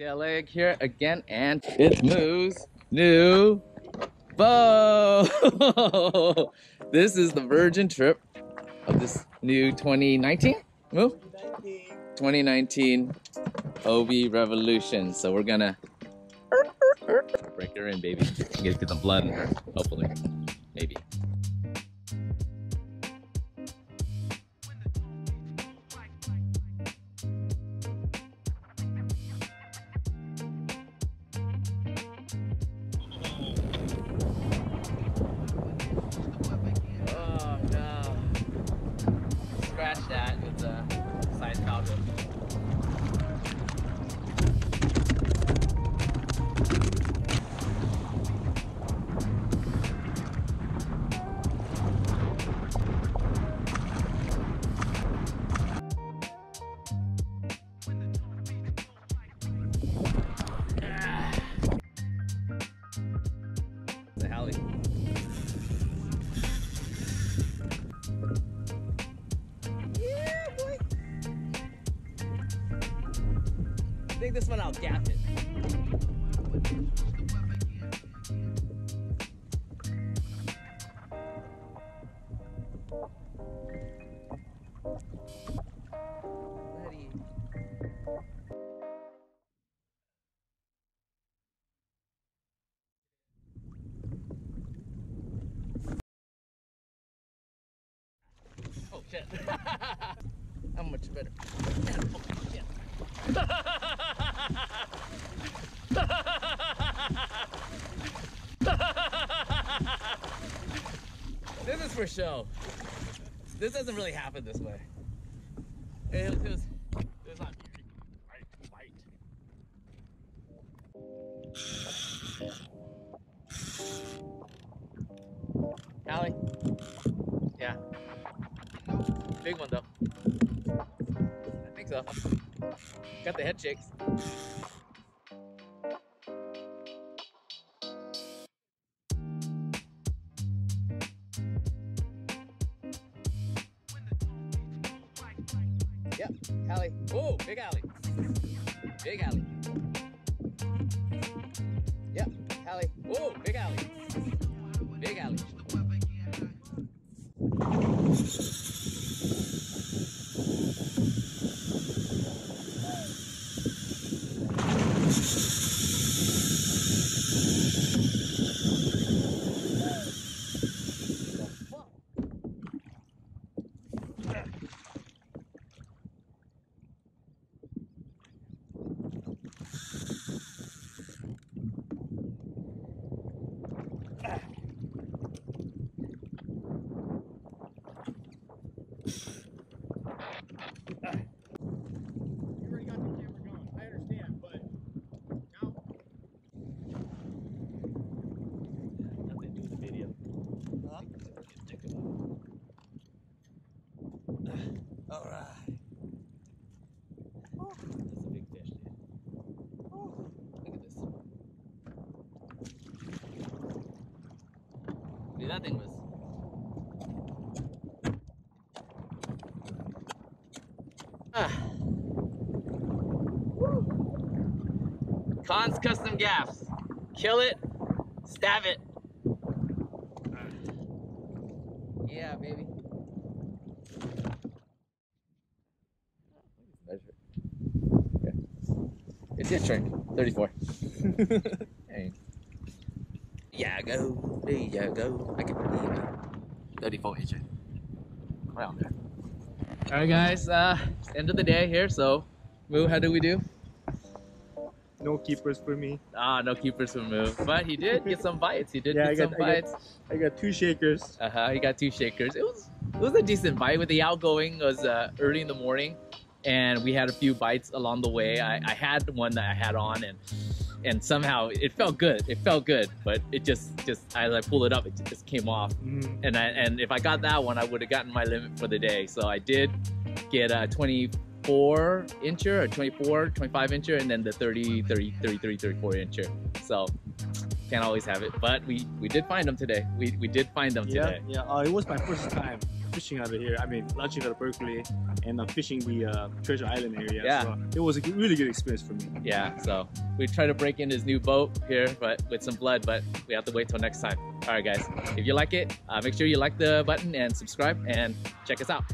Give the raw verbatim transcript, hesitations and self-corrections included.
L A G here again, and it's Moo's new bow. This is the virgin trip of this new twenty nineteen Moo? twenty nineteen O B revolution. So we're gonna break her in, baby. Get the blood in her, hopefully. Maybe. That with the side powder. The alley. I think this one I'll gap it. Oh shit. I'm much better. Oh shit. This is for show. This doesn't really happen this way. It was, it was, it was not right, right. Allie. Yeah. Big one though. I think so. Got the head shakes. Yep, alley. Oh, big alley. Big alley. Yep, alley. Oh, big alley. Big alley. All right. Oh. That's a big fish, dude. Oh. Look at this. Dude, that thing was. Ah. Woo. Khan's Custom Gaffs. Kill it. Stab it. Yeah, baby. It's his turn. thirty-four. Hey. Yeah, I go. There you go. I can believe it. thirty-four inch. Right on there. Alright, guys. Uh, end of the day here. So, Moo, how do we do? No keepers for me. Ah, no keepers for Moo. But he did get some bites. He did yeah, get got, some bites. I got, I got two shakers. Uh huh. He got two shakers. It was it was a decent bite. With the outgoing, it was uh, early in the morning. And we had a few bites along the way. I, I had one that I had on, and and somehow it felt good. It felt good, but it just just as I pulled it up, it just came off. Mm. And I and if I got that one, I would have gotten my limit for the day. So I did get a twenty-four incher, a twenty-four, twenty-five incher, and then the thirty, thirty, thirty-three, thirty-four incher. So can't always have it, but we we did find them today. We we did find them yeah, today. Yeah, yeah. Uh, it was my first time. fishing out of here. I mean, lunching out of Berkeley and uh, fishing the uh, Treasure Island area. Yeah. So it was a really good experience for me. Yeah, so we tried to break in his new boat here but with some blood, but we have to wait till next time. All right, guys, if you like it, uh, make sure you like the button and subscribe and check us out.